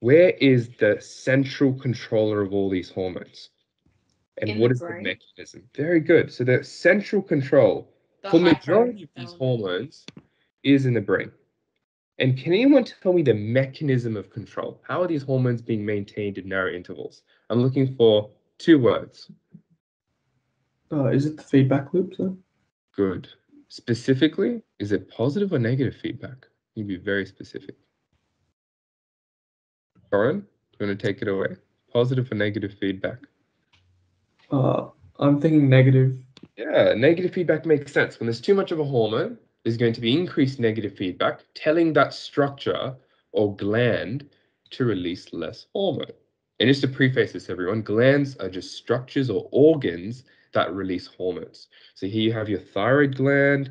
where is the central controller of all these hormones? And what is the mechanism? Very good. So the central control for the majority of these hormones is in the brain. And can anyone tell me the mechanism of control? How are these hormones being maintained in narrow intervals? I'm looking for two words. Is it the feedback loop, sir? Good. Specifically, is it positive or negative feedback? You can be very specific. Lauren, do you want to take it away? Positive or negative feedback? I'm thinking negative. Yeah, negative feedback makes sense. When there's too much of a hormone, there's going to be increased negative feedback, telling that structure or gland to release less hormone. And just to preface this, everyone, glands are just structures or organs that release hormones. So here you have your thyroid gland,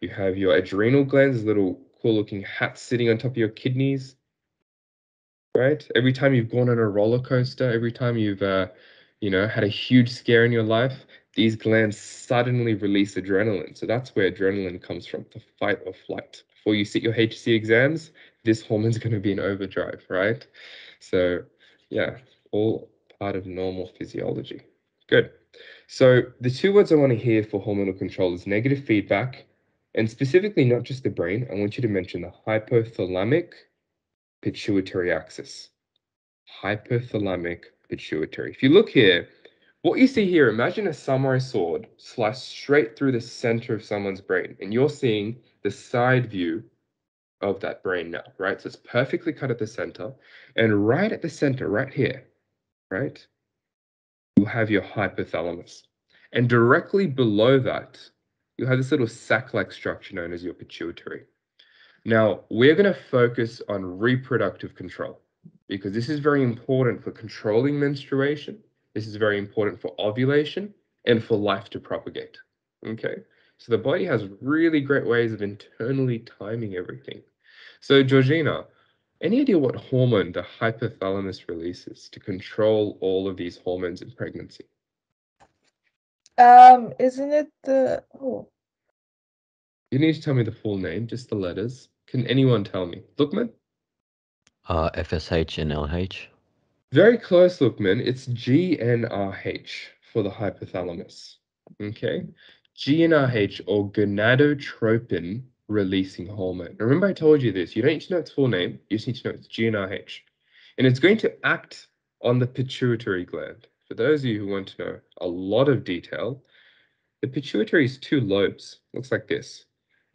you have your adrenal glands, little cool looking hats sitting on top of your kidneys, right? Every time you've gone on a roller coaster, every time you've you know, had a huge scare in your life, these glands suddenly release adrenaline. So that's where adrenaline comes from, the fight or flight. Before you sit your HC exams, this hormone's going to be in overdrive, right? So yeah, all part of normal physiology. Good. So the two words I want to hear for hormonal control is negative feedback, and specifically not just the brain. I want you to mention the hypothalamic pituitary axis. Hypothalamic pituitary. If you look here, what you see here, imagine a samurai sword sliced straight through the center of someone's brain, and you're seeing the side view of that brain now, right? So it's perfectly cut at the center, and right at the center, right here, right, you have your hypothalamus, and directly below that, you have this little sac-like structure known as your pituitary. Now, we're going to focus on reproductive control, because this is very important for controlling menstruation. This is very important for ovulation and for life to propagate. Okay, so the body has really great ways of internally timing everything. So Georgina, any idea what hormone the hypothalamus releases to control all of these hormones in pregnancy? Isn't it the... Oh. You need to tell me the full name, just the letters. Can anyone tell me? Lukman? FSH and LH. Very close, Lukman. It's GnRH for the hypothalamus. Okay. GnRH, or gonadotropin releasing hormone. Remember I told you this. You don't need to know its full name. You just need to know it's GnRH. And it's going to act on the pituitary gland. For those of you who want to know a lot of detail, the pituitary is two lobes. Looks like this.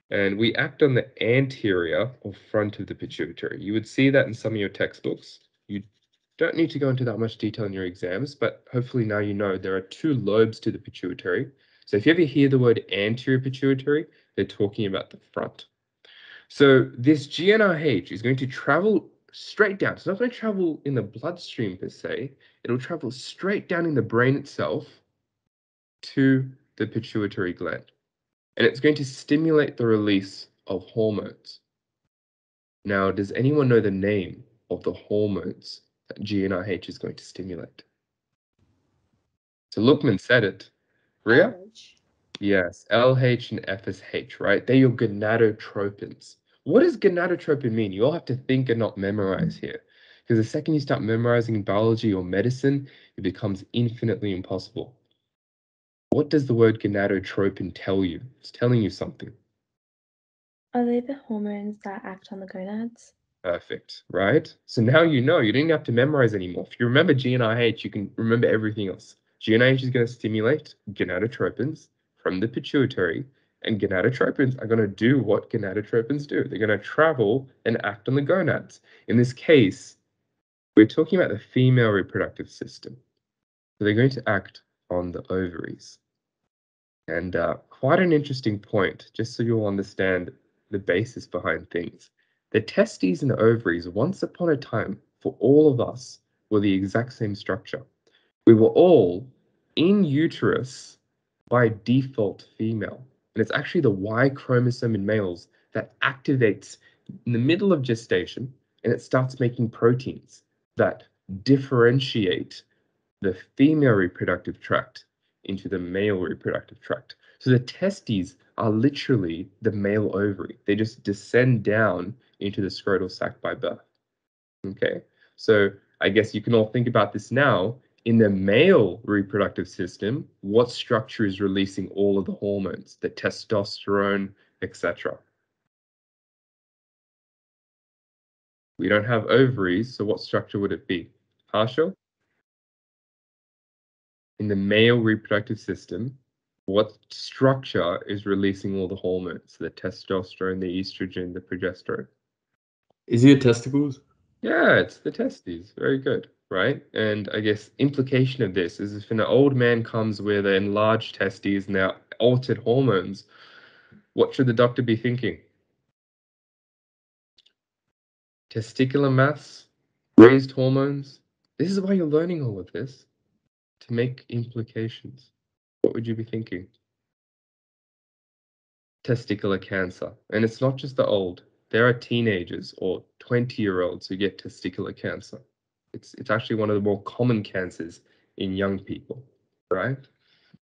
And we act on the anterior or front of the pituitary. You would see that in some of your textbooks. You don't need to go into that much detail in your exams, but hopefully now you know there are two lobes to the pituitary. So if you ever hear the word anterior pituitary, they're talking about the front. So this GnRH is going to travel straight down. It's not going to travel in the bloodstream per se. It'll travel straight down in the brain itself to the pituitary gland. And it's going to stimulate the release of hormones. Now, does anyone know the name of the hormones that GnRH is going to stimulate? So Lukman said it. Ria? LH. Yes, LH and FSH, right? They're your gonadotropins. What does gonadotropin mean? You all have to think and not memorize here, because the second you start memorizing biology or medicine, it becomes infinitely impossible. What does the word gonadotropin tell you? It's telling you something. Are they the hormones that act on the gonads? Perfect, right? So now you know. You don't even have to memorize anymore. If you remember GnRH, you can remember everything else. GnRH is going to stimulate gonadotropins from the pituitary, and gonadotropins are going to do what gonadotropins do. They're going to travel and act on the gonads. In this case, we're talking about the female reproductive system. So they're going to act on the ovaries. And quite an interesting point, just so you'll understand the basis behind things. The testes and the ovaries, once upon a time, for all of us, were the exact same structure. We were all in uterus by default female. And it's actually the Y chromosome in males that activates in the middle of gestation, and it starts making proteins that differentiate the female reproductive tract into the male reproductive tract. So the testes are literally the male ovary. They just descend down into the scrotal sac by birth. Okay, So I guess you can all think about this now. In the male reproductive system, what structure is releasing all of the hormones, the testosterone, etc.? We don't have ovaries, so what structure would it be? Partial? In the male reproductive system, what structure is releasing all the hormones? The testosterone, the estrogen, the progesterone. Is it your testicles? Yeah, it's the testes. Very good, right? And I guess implication of this is if an old man comes with enlarged testes and their altered hormones, what should the doctor be thinking? Testicular mass, raised hormones. This is why you're learning all of this, to make implications. What would you be thinking? Testicular cancer. And it's not just the old. There are teenagers or 20-year-olds who get testicular cancer. It's actually one of the more common cancers in young people, right?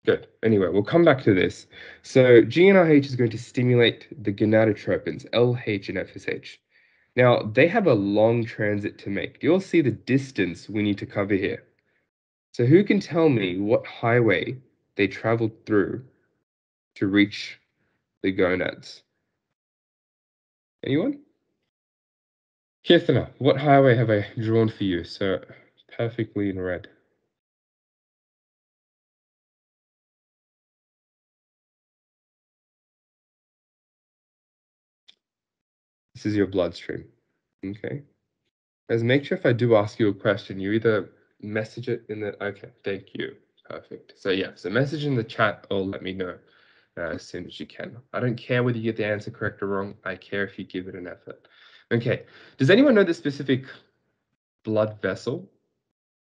Good. Anyway, we'll come back to this. So GnRH is going to stimulate the gonadotropins, LH and FSH. Now, they have a long transit to make. You'll see the distance we need to cover here. So who can tell me what highway they traveled through to reach the gonads? Anyone? Kirthana, what highway have I drawn for you? So perfectly in red. This is your bloodstream. Okay. Guys, make sure if I do ask you a question, you either message it in the, okay, thank you. Perfect. So yeah, so message in the chat or let me know as soon as you can. I don't care whether you get the answer correct or wrong. I care if you give it an effort. Okay. Does anyone know the specific blood vessel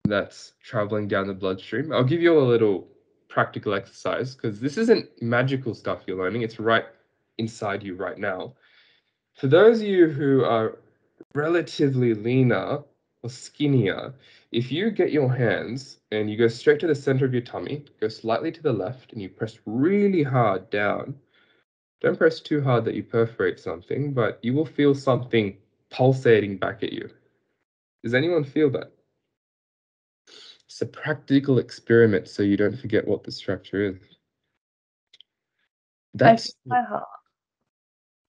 that's traveling down the bloodstream? I'll give you a little practical exercise because this isn't magical stuff you're learning. It's right inside you right now. For those of you who are relatively leaner or skinnier, if you get your hands and you go straight to the center of your tummy, go slightly to the left, and you press really hard down, don't press too hard that you perforate something, but you will feel something pulsating back at you. Does anyone feel that? It's a practical experiment so you don't forget what the structure is. That's my heart.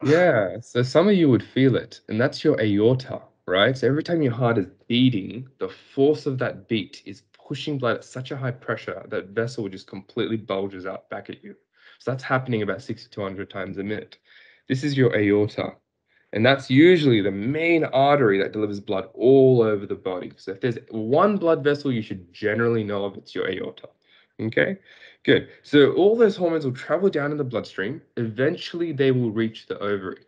Yeah, so some of you would feel it, and that's your aorta. Right? So every time your heart is beating, the force of that beat is pushing blood at such a high pressure that vessel just completely bulges out back at you. So that's happening about 60 to 100 times a minute. This is your aorta. And that's usually the main artery that delivers blood all over the body. So if there's one blood vessel you should generally know of, it's your aorta. Okay, good. So all those hormones will travel down in the bloodstream. Eventually, they will reach the ovary.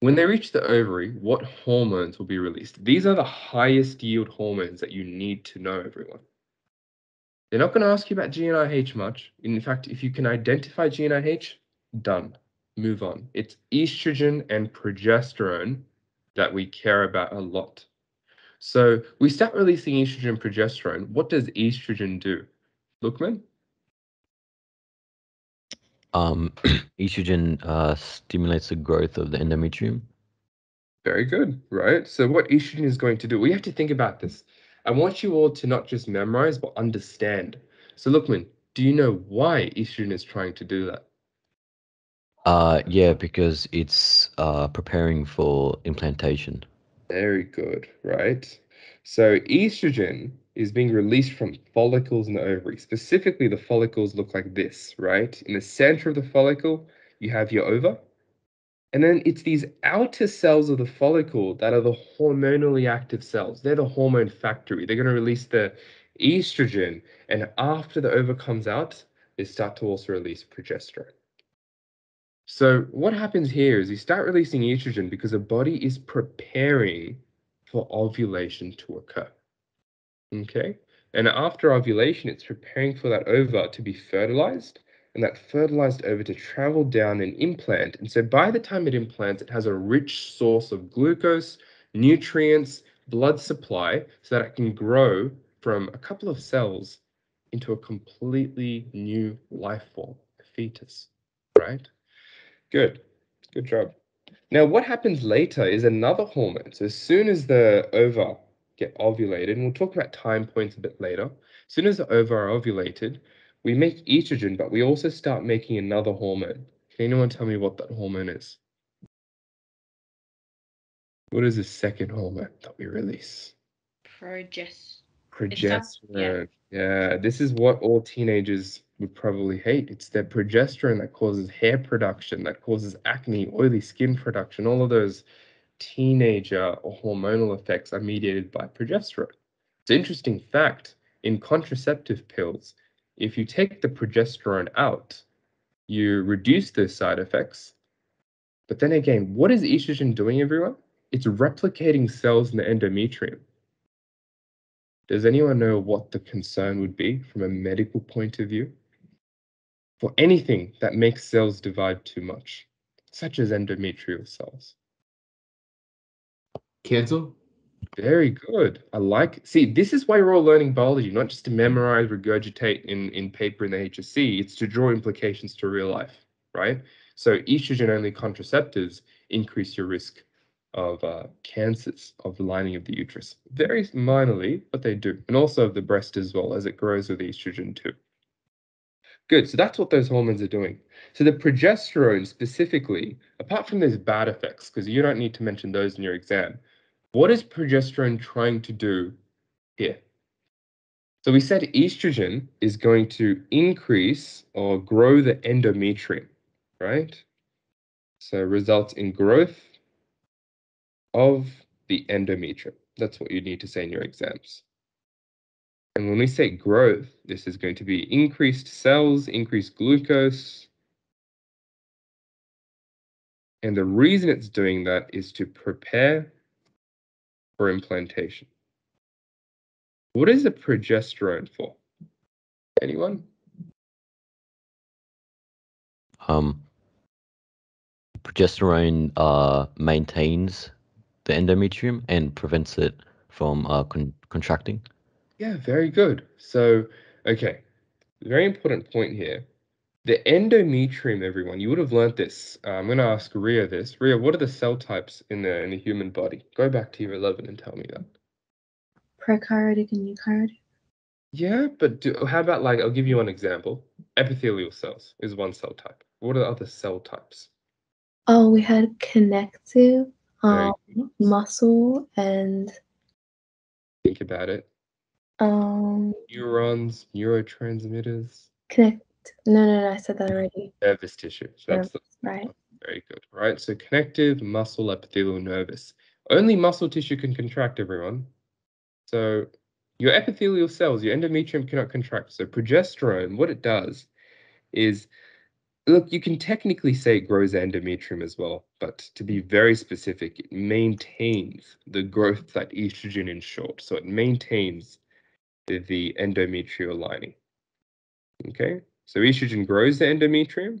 When they reach the ovary, what hormones will be released? These are the highest yield hormones that you need to know, everyone. They're not going to ask you about GnRH much. In fact, if you can identify GnRH, done. Move on. It's estrogen and progesterone that we care about a lot. So we start releasing estrogen and progesterone. What does estrogen do? Lukman? Estrogen stimulates the growth of the endometrium. Very good, right? So what estrogen is going to do, we have to think about this. I want you all to not just memorize, but understand. So Lukman, do you know why estrogen is trying to do that? Yeah, because it's preparing for implantation. Very good, right? So estrogen is being released from follicles in the ovary. Specifically, the follicles look like this, right? In the center of the follicle, you have your ova. And then it's these outer cells of the follicle that are the hormonally active cells. They're the hormone factory. They're going to release the estrogen. And after the ova comes out, they start to also release progesterone. So what happens here is you start releasing estrogen because the body is preparing for ovulation to occur. Okay, and after ovulation, it's preparing for that ova to be fertilized and that fertilized ova to travel down and implant. And so by the time it implants, it has a rich source of glucose, nutrients, blood supply, so that it can grow from a couple of cells into a completely new life form, a fetus, right? Good, good job. Now, what happens later is another hormone. So as soon as the ova get ovulated, and we'll talk about time points a bit later. As soon as the ova are ovulated, we make estrogen, but we also start making another hormone. Can anyone tell me what that hormone is? What is the second hormone that we release? Progesterone. Yeah, this is what all teenagers would probably hate. It's their progesterone that causes hair production, that causes acne, oily skin production. All of those teenager or hormonal effects are mediated by progesterone. It's an interesting fact. In contraceptive pills, if you take the progesterone out, you reduce those side effects. But then again, what is estrogen doing, everyone? It's replicating cells in the endometrium. Does anyone know what the concern would be from a medical point of view? For anything that makes cells divide too much, such as endometrial cells. Cancer? Very good. I like. See, this is why we're all learning biology, not just to memorize, regurgitate in paper in the HSC. It's to draw implications to real life, right? So estrogen-only contraceptives increase your risk of cancers of the lining of the uterus. Very minorly, but they do. And also of the breast as well, as it grows with estrogen too. Good, so that's what those hormones are doing. So the progesterone specifically, apart from those bad effects, because you don't need to mention those in your exam, what is progesterone trying to do here? So we said estrogen is going to increase or grow the endometrium, right? So results in growth of the endometrium. That's what you need to say in your exams. And when we say growth, this is going to be increased cells, increased glucose. And the reason it's doing that is to prepare for implantation. What is the progesterone for? Anyone? Progesterone maintains the endometrium and prevents it from contracting. Yeah, very good. So, okay, very important point here. The endometrium, everyone, you would have learned this. I'm going to ask Ria this. Ria, what are the cell types in the human body? Go back to year 11 and tell me that. Prokaryotic and eukaryotic. Yeah, but how about, like, I'll give you one example. Epithelial cells is one cell type. What are the other cell types? Oh, we had connective. Muscle and think about it. Neurons, neurotransmitters. No, I said that already. Nervous tissue. So nervous, that's right. Very good. Right. So connective, muscle, epithelial, nervous. Only muscle tissue can contract, everyone. So your epithelial cells, your endometrium cannot contract. So progesterone, what it does is, look, you can technically say it grows endometrium as well, but to be very specific, it maintains the growth that estrogen ensured. So it maintains the endometrial lining. Okay, so estrogen grows the endometrium,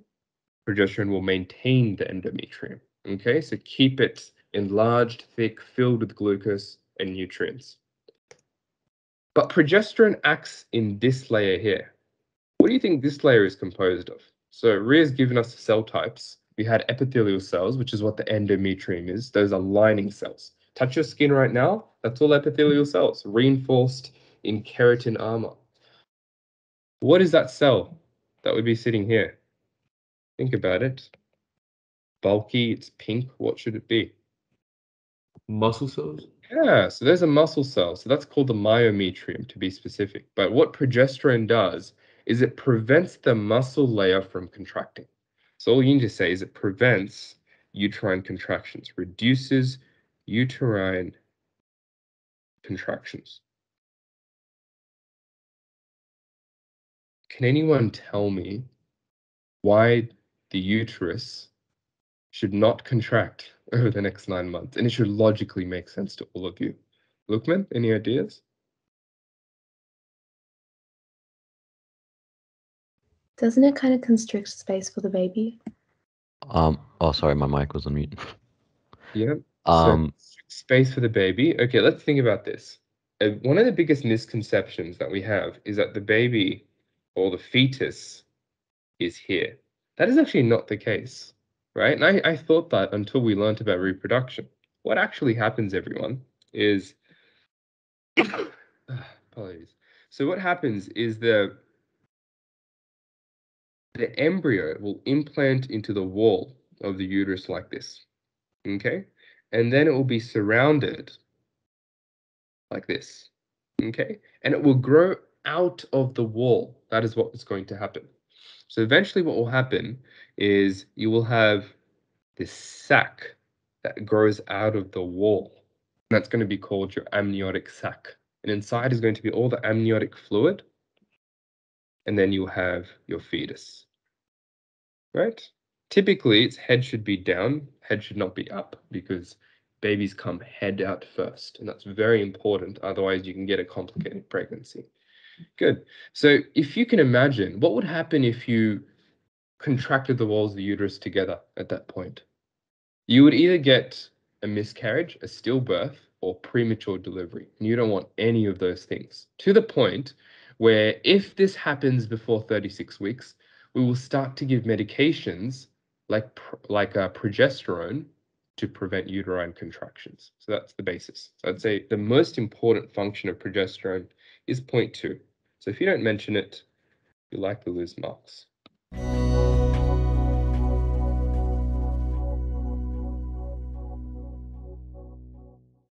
progesterone will maintain the endometrium. Okay, so keep it enlarged, thick, filled with glucose and nutrients. But progesterone acts in this layer here. What do you think this layer is composed of? So Ria's given us the cell types. We had epithelial cells, which is what the endometrium is. Those are lining cells. Touch your skin right now. That's all epithelial cells, reinforced in keratin armor. What is that cell that would be sitting here? Think about it. Bulky, it's pink. What should it be? Muscle cells? Yeah, so those are muscle cells. So that's called the myometrium, to be specific. But what progesterone does is it prevents the muscle layer from contracting. So all you need to say is it prevents uterine contractions, reduces uterine contractions. Can anyone tell me why the uterus should not contract over the next 9 months? And it should logically make sense to all of you. Lukman, any ideas? Doesn't it kind of constrict space for the baby? Oh, sorry, my mic was on mute. Yeah. So space for the baby. Okay, let's think about this. One of the biggest misconceptions that we have is that the baby or the fetus is here. That is actually not the case, right? And I thought that until we learned about reproduction. What actually happens, everyone, is Apologies. So what happens is the embryo will implant into the wall of the uterus like this, okay? And then it will be surrounded like this, okay? And it will grow out of the wall. That is what is going to happen. So eventually what will happen is you will have this sac that grows out of the wall. That's going to be called your amniotic sac. And inside is going to be all the amniotic fluid. And then you have your fetus, right? Typically, its head should be down, head should not be up, because babies come head out first. And that's very important. Otherwise, you can get a complicated pregnancy. Good. So if you can imagine, what would happen if you contracted the walls of the uterus together at that point? You would either get a miscarriage, a stillbirth, or premature delivery. And you don't want any of those things, to the point where if this happens before 36 weeks, we will start to give medications like progesterone to prevent uterine contractions. So that's the basis. So I'd say the most important function of progesterone is point 2. So if you don't mention it, you're likely to lose marks.